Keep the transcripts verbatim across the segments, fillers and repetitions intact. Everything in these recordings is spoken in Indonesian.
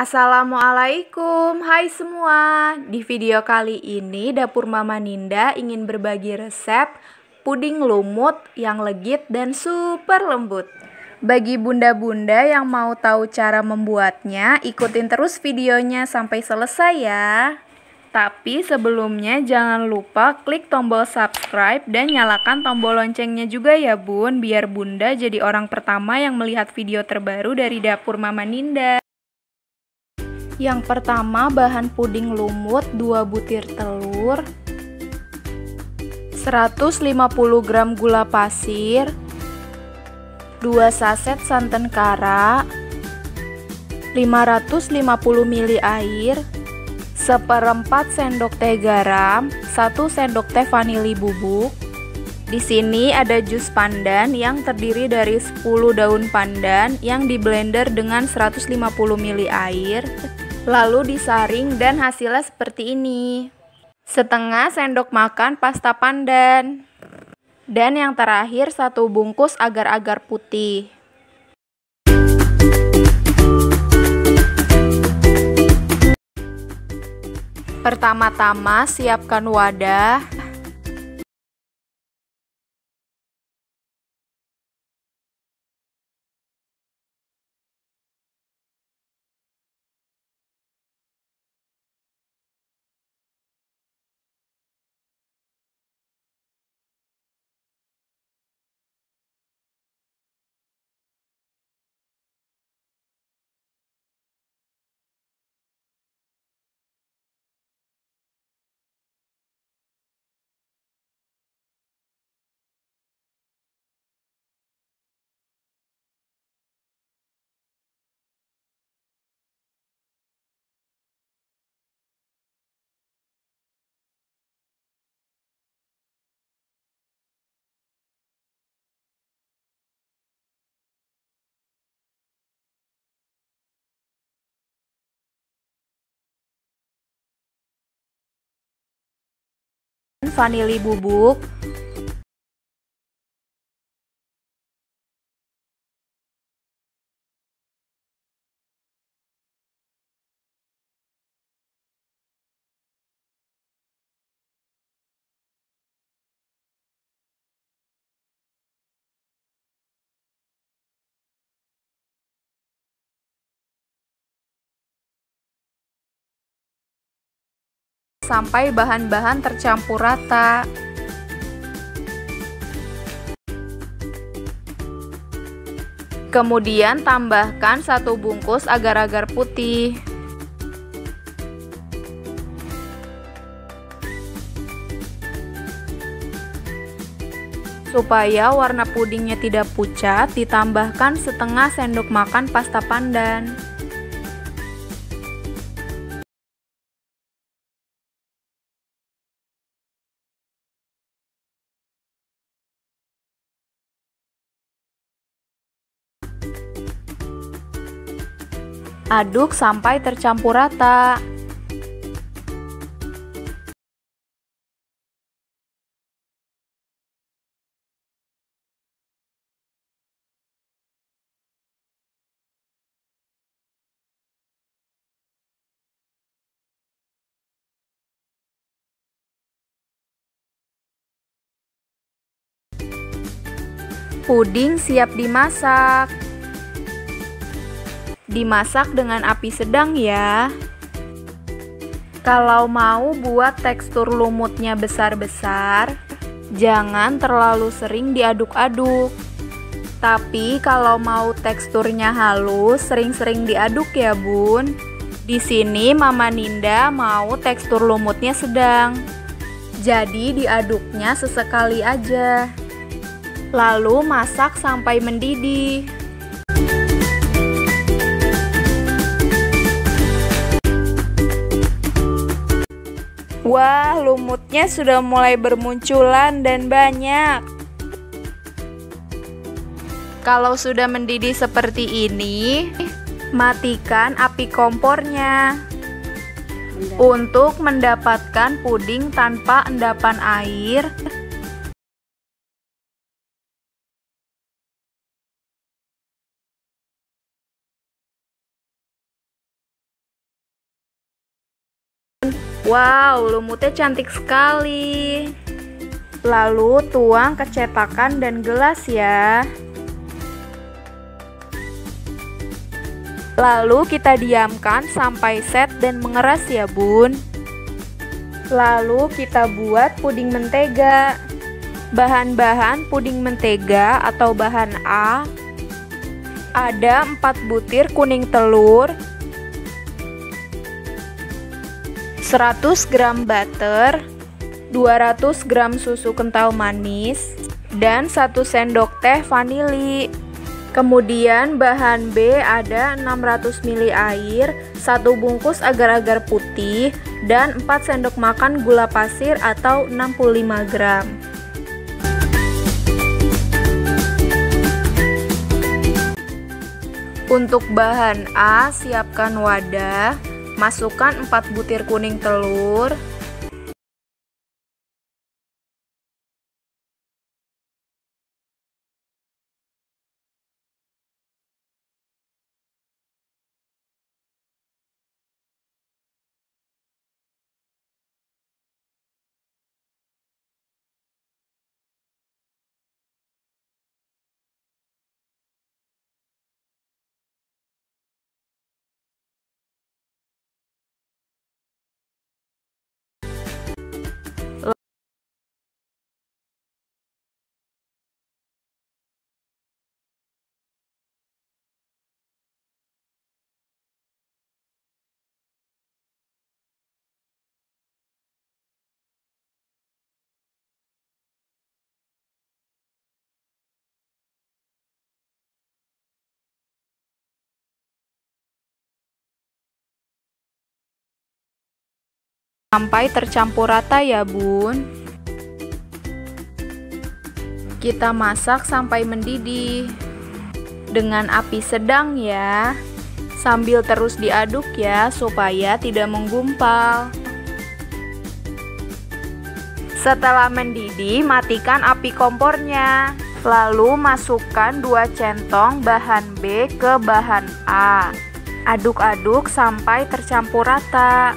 Assalamualaikum, hai semua. Di video kali ini Dapur Mama Ninda ingin berbagi resep puding lumut yang legit dan super lembut. Bagi bunda-bunda yang mau tahu cara membuatnya, ikutin terus videonya sampai selesai ya. Tapi sebelumnya jangan lupa klik tombol subscribe dan nyalakan tombol loncengnya juga ya bun, biar bunda jadi orang pertama yang melihat video terbaru dari Dapur Mama Ninda. Yang pertama, bahan puding lumut dua butir telur, seratus lima puluh gram gula pasir, dua saset santan kara, lima ratus lima puluh mililiter air, seperempat sendok teh garam, satu sendok teh vanili bubuk. Di sini ada jus pandan yang terdiri dari sepuluh daun pandan yang diblender dengan seratus lima puluh mililiter air. Lalu disaring dan hasilnya seperti ini. Setengah sendok makan pasta pandan. Dan yang terakhir satu bungkus agar-agar putih. Pertama-tama siapkan wadah. Vanili bubuk. Sampai bahan-bahan tercampur rata. Kemudian tambahkan satu bungkus agar-agar putih. Supaya warna pudingnya tidak pucat, ditambahkan setengah sendok makan pasta pandan. Aduk sampai tercampur rata. Puding siap dimasak. Dimasak dengan api sedang ya. Kalau mau buat tekstur lumutnya besar-besar, jangan terlalu sering diaduk-aduk. Tapi kalau mau teksturnya halus, sering-sering diaduk ya bun. Di sini Mama Ninda mau tekstur lumutnya sedang, jadi diaduknya sesekali aja. Lalu masak sampai mendidih. Wah, lumutnya sudah mulai bermunculan dan banyak. Kalau sudah mendidih seperti ini, matikan api kompornya. Untuk mendapatkan puding tanpa endapan air, Wow, lumutnya cantik sekali. Lalu tuang ke cetakan dan gelas ya. Lalu kita diamkan sampai set dan mengeras ya bun. Lalu kita buat puding mentega. Bahan-bahan puding mentega atau bahan A ada empat butir kuning telur, seratus gram butter, dua ratus gram susu kental manis, dan satu sendok teh vanili. Kemudian bahan B ada enam ratus mililiter air, satu bungkus agar-agar putih, dan empat sendok makan gula pasir atau enam puluh lima gram. Untuk bahan A, siapkan wadah, masukkan empat butir kuning telur, sampai tercampur rata ya bun. Kita masak sampai mendidih dengan api sedang ya, sambil terus diaduk ya supaya tidak menggumpal. Setelah mendidih, matikan api kompornya. Lalu masukkan dua centong bahan B ke bahan A. Aduk-aduk sampai tercampur rata.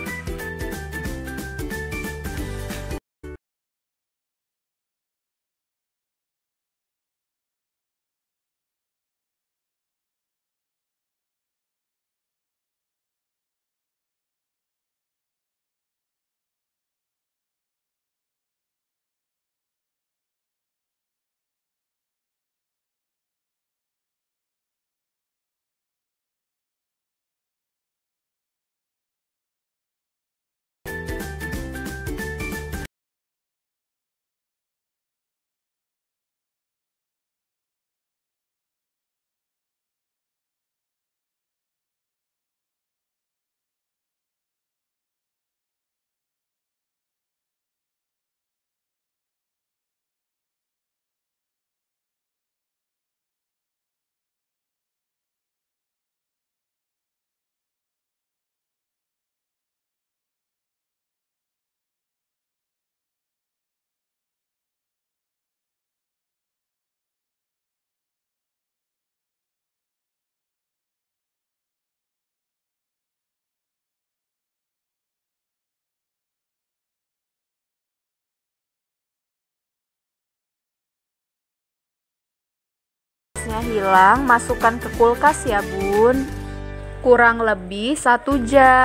Hilang, masukkan ke kulkas ya bun, kurang lebih satu jam.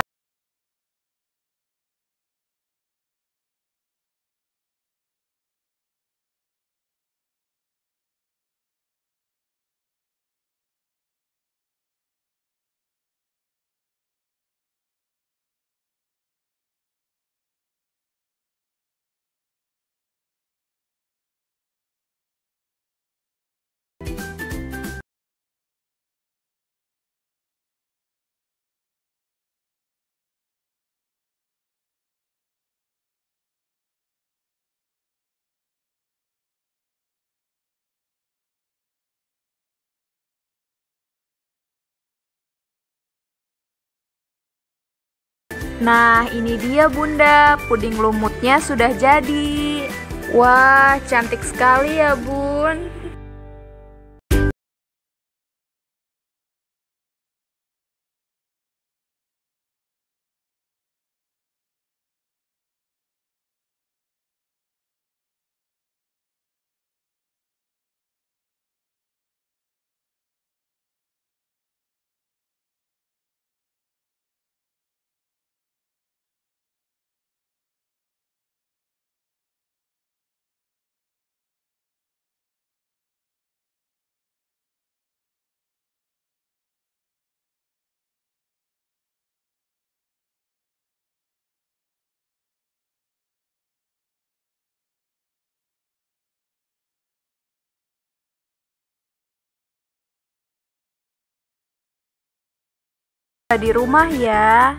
Nah, ini dia bunda, puding lumutnya sudah jadi. Wah, cantik sekali ya bun. di rumah ya.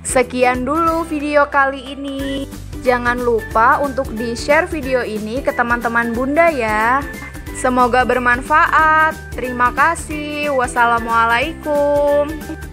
Sekian dulu video kali ini. Jangan lupa untuk di-share video ini ke teman-teman Bunda ya. Semoga bermanfaat. Terima kasih. Wassalamualaikum.